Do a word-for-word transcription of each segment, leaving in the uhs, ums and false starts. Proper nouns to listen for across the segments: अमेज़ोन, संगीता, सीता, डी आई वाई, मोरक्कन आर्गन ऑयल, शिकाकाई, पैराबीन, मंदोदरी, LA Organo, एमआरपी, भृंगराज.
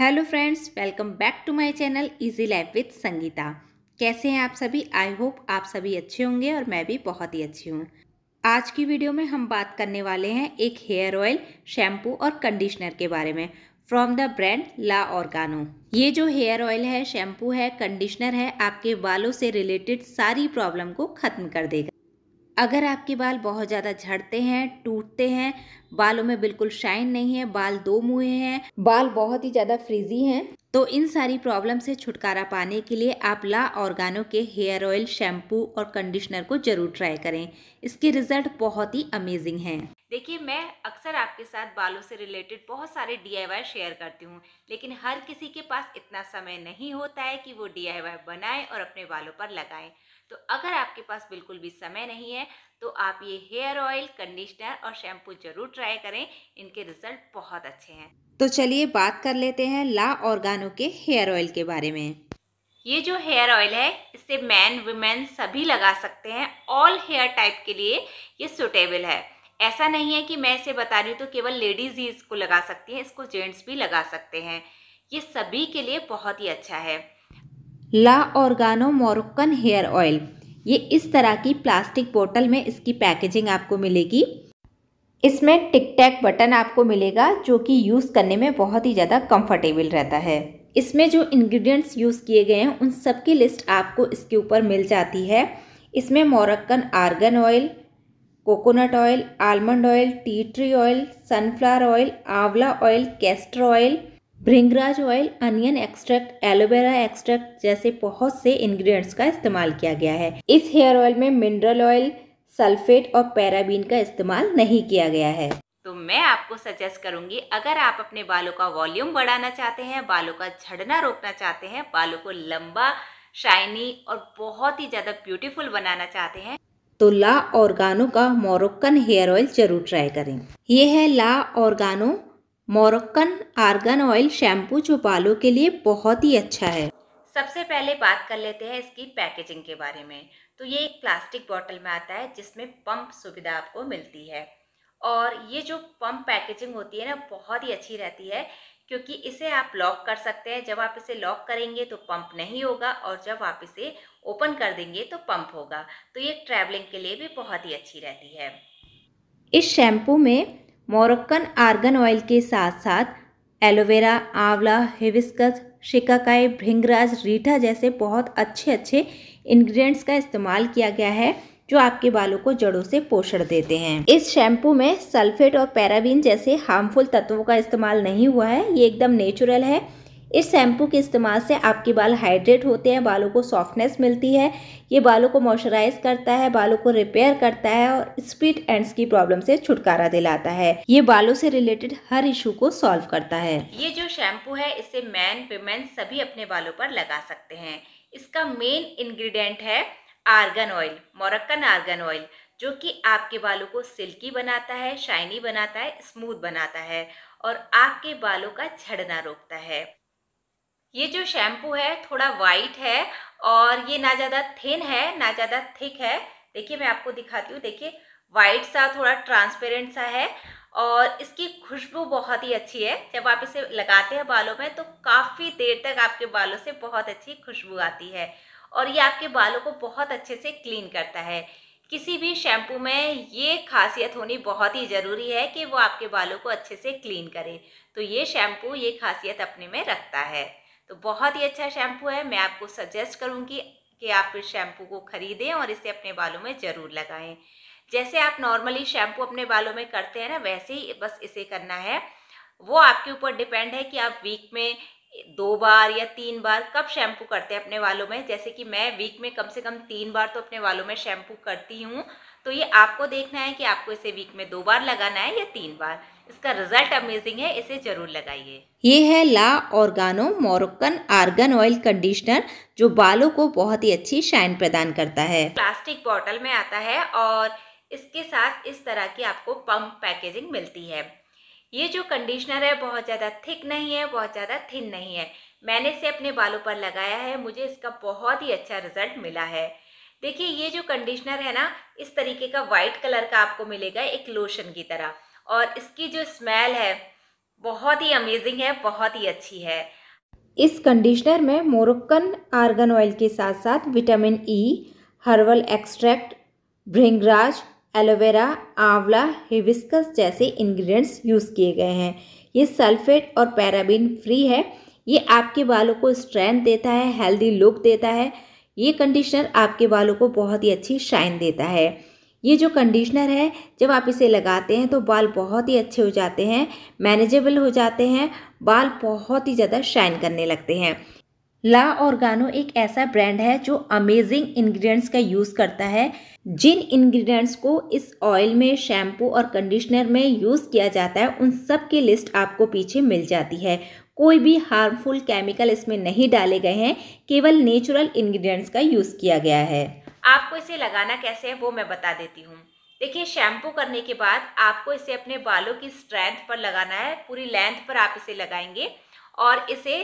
Hello friends, welcome back to my channel easy life with संगीता। कैसे हैं आप सभी? आई होप आप सभी अच्छे होंगे और मैं भी बहुत ही अच्छी हूँ। आज की वीडियो में हम बात करने वाले हैं एक हेयर ऑयल, शैम्पू और कंडीशनर के बारे में फ्रॉम द ब्रांड ला ऑर्गानो। ये जो हेयर ऑयल है, शैम्पू है, कंडीशनर है, आपके बालों से रिलेटेड सारी प्रॉब्लम को ख़त्म कर देगा। अगर आपके बाल बहुत ज़्यादा झड़ते हैं, टूटते हैं, बालों में बिल्कुल शाइन नहीं है, बाल दो मुहे हैं, बाल बहुत ही ज़्यादा फ्रिजी हैं, तो इन सारी प्रॉब्लम से छुटकारा पाने के लिए आप ला ऑर्गानो के हेयर ऑयल, शैम्पू और कंडीशनर को ज़रूर ट्राई करें। इसके रिजल्ट बहुत ही अमेजिंग हैं। देखिए, मैं अक्सर आपके साथ बालों से रिलेटेड बहुत सारे डी आई वाई शेयर करती हूँ, लेकिन हर किसी के पास इतना समय नहीं होता है कि वो डी आई वाई बनाएं और अपने बालों पर लगाएं। तो अगर आपके पास बिल्कुल भी समय नहीं है तो आप ये हेयर ऑयल, कंडीशनर और शैम्पू जरूर ट्राई करें। इनके रिजल्ट बहुत अच्छे हैं। तो चलिए बात कर लेते हैं ला ऑर्गानो के हेयर ऑयल के बारे में। ये जो हेयर ऑयल है, इससे मैन, वुमेन सभी लगा सकते हैं। ऑल हेयर टाइप के लिए ये सुटेबल है। ऐसा नहीं है कि मैं इसे बता रही हूँ तो केवल लेडीज ही इसको लगा सकती हैं, इसको जेंट्स भी लगा सकते हैं। ये सभी के लिए बहुत ही अच्छा है। ला ऑर्गानो मोरक्कन हेयर ऑयल, ये इस तरह की प्लास्टिक बोतल में इसकी पैकेजिंग आपको मिलेगी। इसमें टिक टैक बटन आपको मिलेगा जो कि यूज़ करने में बहुत ही ज़्यादा कंफर्टेबल रहता है। इसमें जो इंग्रेडिएंट्स यूज़ किए गए हैं उन सब की लिस्ट आपको इसके ऊपर मिल जाती है। इसमें मोरक्कन आर्गन ऑयल, coconut oil, almond oil, tea tree oil, sunflower oil, amla oil, castor oil, भृंगराज oil, onion extract, aloe vera extract जैसे बहुत से इंग्रेडिएंट्स का इस्तेमाल किया गया है। इस हेयर ऑयल में मिनरल ऑयल, सल्फेट और पैराबीन का इस्तेमाल नहीं किया गया है। तो मैं आपको सजेस्ट करूंगी, अगर आप अपने बालों का वॉल्यूम बढ़ाना चाहते हैं, बालों का झड़ना रोकना चाहते हैं, बालों को लंबा, शाइनी और बहुत ही ज्यादा ब्यूटीफुल बनाना चाहते हैं, तो ला ऑर्गानो का मोरक्कन हेयर ऑयल जरूर ट्राई करें। ये है ला ऑर्गानो मोरक्कन आर्गन ऑयल शैम्पू, जो बालों के लिए बहुत ही अच्छा है। सबसे पहले बात कर लेते हैं इसकी पैकेजिंग के बारे में। तो ये एक प्लास्टिक बोतल में आता है जिसमें पंप सुविधा आपको मिलती है, और ये जो पंप पैकेजिंग होती है ना, बहुत ही अच्छी रहती है क्योंकि इसे आप लॉक कर सकते हैं। जब आप इसे लॉक करेंगे तो पंप नहीं होगा, और जब आप इसे ओपन कर देंगे तो पंप होगा। तो ये ट्रैवलिंग के लिए भी बहुत ही अच्छी रहती है। इस शैम्पू में मोरक्कन आर्गन ऑयल के साथ साथ एलोवेरा, आंवला, हिबिस्कस, शिकाकाई, भृंगराज, रीठा जैसे बहुत अच्छे अच्छे इंग्रेडिएंट्स का इस्तेमाल किया गया है जो आपके बालों को जड़ों से पोषण देते हैं। इस शैम्पू में सल्फेट और पैराबीन जैसे हार्मफुल तत्वों का इस्तेमाल नहीं हुआ है। ये एकदम नेचुरल है। इस शैम्पू के इस्तेमाल से आपके बाल हाइड्रेट होते हैं, बालों को सॉफ्टनेस मिलती है, ये बालों को मॉइस्चराइज करता है, बालों को रिपेयर करता है और स्प्लिट एंड्स की प्रॉब्लम से छुटकारा दिलाता है। ये बालों से रिलेटेड हर इशू को सॉल्व करता है। ये जो शैम्पू है, इसे मैन, वुमेन सभी अपने बालों पर लगा सकते हैं। इसका मेन इंग्रेडिएंट है argan oil, मोरक्कन आर्गन ऑयल, जो कि आपके बालों को सिल्की बनाता है, शाइनी बनाता है, स्मूथ बनाता है और आपके बालों का झड़ना रोकता है। ये जो शैम्पू है थोड़ा वाइट है और ये ना ज़्यादा थिन है ना ज़्यादा थिक है। देखिए, मैं आपको दिखाती हूँ। देखिए, वाइट सा थोड़ा ट्रांसपेरेंट सा है और इसकी खुशबू बहुत ही अच्छी है। जब आप इसे लगाते हैं बालों में तो काफ़ी देर तक आपके बालों से बहुत अच्छी खुशबू आती है और ये आपके बालों को बहुत अच्छे से क्लीन करता है। किसी भी शैम्पू में ये खासियत होनी बहुत ही ज़रूरी है कि वो आपके बालों को अच्छे से क्लीन करे, तो ये शैम्पू ये खासियत अपने में रखता है। तो बहुत ही अच्छा शैम्पू है। मैं आपको सजेस्ट करूँगी कि आप इस शैम्पू को ख़रीदें और इसे अपने बालों में ज़रूर लगाएं। जैसे आप नॉर्मली शैम्पू अपने बालों में करते हैं ना, वैसे ही बस इसे करना है। वो आपके ऊपर डिपेंड है कि आप वीक में दो बार या तीन बार कब शैम्पू करते हैं अपने बालों में। जैसे कि मैं वीक में कम से कम तीन बार तो अपने बालों में शैम्पू करती हूँ। तो ये आपको देखना है कि आपको इसे वीक में दो बार लगाना है या तीन बार। इसका रिजल्ट अमेजिंग है, इसे जरूर लगाइए। ये है ला ऑर्गानो मोरक्कन आर्गन ऑयल कंडीशनर, जो बालों को बहुत ही अच्छी शाइन प्रदान करता है। प्लास्टिक बॉटल में आता है और इसके साथ इस तरह की आपको पंप पैकेजिंग मिलती है। ये जो कंडीशनर है बहुत ज़्यादा थिक नहीं है, बहुत ज़्यादा थिन नहीं है। मैंने इसे अपने बालों पर लगाया है, मुझे इसका बहुत ही अच्छा रिजल्ट मिला है। देखिए, ये जो कंडीशनर है ना, इस तरीके का वाइट कलर का आपको मिलेगा, एक लोशन की तरह, और इसकी जो स्मेल है बहुत ही अमेजिंग है, बहुत ही अच्छी है। इस कंडीशनर में मोरक्कन आर्गन ऑयल के साथ साथ vitamin E, herbal extract, भृंगराज, aloe vera, amla, hibiscus जैसे इंग्रेडिएंट्स यूज़ किए गए हैं। ये सल्फेट और पैराबिन फ्री है। ये आपके बालों को स्ट्रेंथ देता है, हेल्दी लुक देता है। ये कंडीशनर आपके बालों को बहुत ही अच्छी शाइन देता है। ये जो कंडीशनर है, जब आप इसे लगाते हैं तो बाल बहुत ही अच्छे हो जाते हैं, मैनेजेबल हो जाते हैं, बाल बहुत ही ज़्यादा शाइन करने लगते हैं। ला ऑर्गानो एक ऐसा ब्रांड है जो अमेजिंग इंग्रेडिएंट्स का यूज़ करता है। जिन इंग्रेडिएंट्स को इस ऑयल में, शैम्पू और कंडीशनर में यूज़ किया जाता है, उन सब की लिस्ट आपको पीछे मिल जाती है। कोई भी हार्मफुल केमिकल इसमें नहीं डाले गए हैं, केवल नेचुरल इंग्रेडिएंट्स का यूज़ किया गया है। आपको इसे लगाना कैसे है वो मैं बता देती हूँ। देखिए, शैम्पू करने के बाद आपको इसे अपने बालों की स्ट्रेंथ पर लगाना है। पूरी लेंथ पर आप इसे लगाएंगे और इसे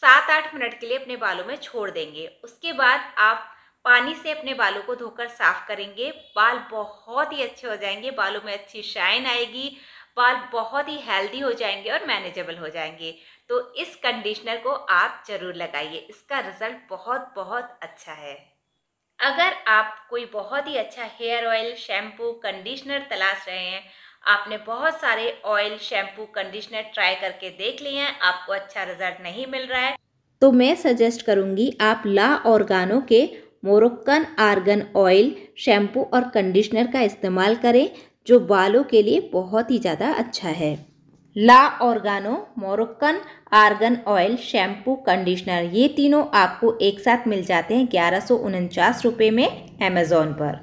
सात आठ मिनट के लिए अपने बालों में छोड़ देंगे। उसके बाद आप पानी से अपने बालों को धोकर साफ करेंगे। बाल बहुत ही अच्छे हो जाएंगे, बालों में अच्छी शाइन आएगी, बाल बहुत ही हेल्दी हो जाएंगे और मैनेजेबल हो जाएंगे। तो इस कंडीशनर को आप ज़रूर लगाइए, इसका रिज़ल्ट बहुत बहुत अच्छा है। अगर आप कोई बहुत ही अच्छा हेयर ऑयल, शैम्पू, कंडीशनर तलाश रहे हैं, आपने बहुत सारे ऑयल, शैम्पू, कंडीशनर ट्राई करके देख लिए हैं, आपको अच्छा रिजल्ट नहीं मिल रहा है, तो मैं सजेस्ट करूंगी आप ला ऑर्गानो के मोरक्कन आर्गन ऑयल, शैम्पू और कंडीशनर का इस्तेमाल करें, जो बालों के लिए बहुत ही ज़्यादा अच्छा है। ला ऑर्गानो, मोरक्कन आर्गन ऑयल, shampoo, conditioner, ये तीनों आपको एक साथ मिल जाते हैं ग्यारह सौ उनचास रुपये में अमेज़ोन पर।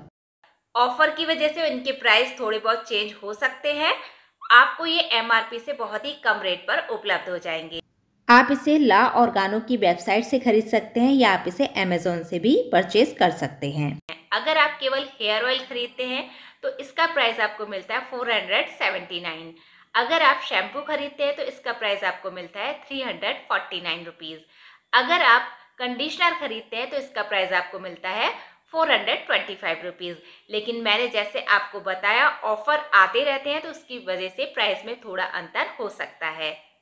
ऑफर की वजह से इनके प्राइस थोड़े बहुत चेंज हो सकते हैं। आपको ये एमआरपी से बहुत ही कम रेट पर उपलब्ध हो जाएंगे। आप इसे ला ऑर्गानो की वेबसाइट से खरीद सकते हैं या आप इसे अमेज़ोन से भी परचेज कर सकते हैं। अगर आप केवल हेयर ऑयल खरीदते हैं तो इसका प्राइस आपको मिलता है फोर हंड्रेड सेवेंटी नाइन। अगर आप शैम्पू खरीदते हैं तो इसका प्राइस आपको मिलता है three hundred forty nine rupees. अगर आप कंडीशनर खरीदते हैं तो इसका प्राइस आपको मिलता है four hundred twenty five rupees. लेकिन मैंने जैसे आपको बताया, ऑफर आते रहते हैं तो उसकी वजह से प्राइस में थोड़ा अंतर हो सकता है।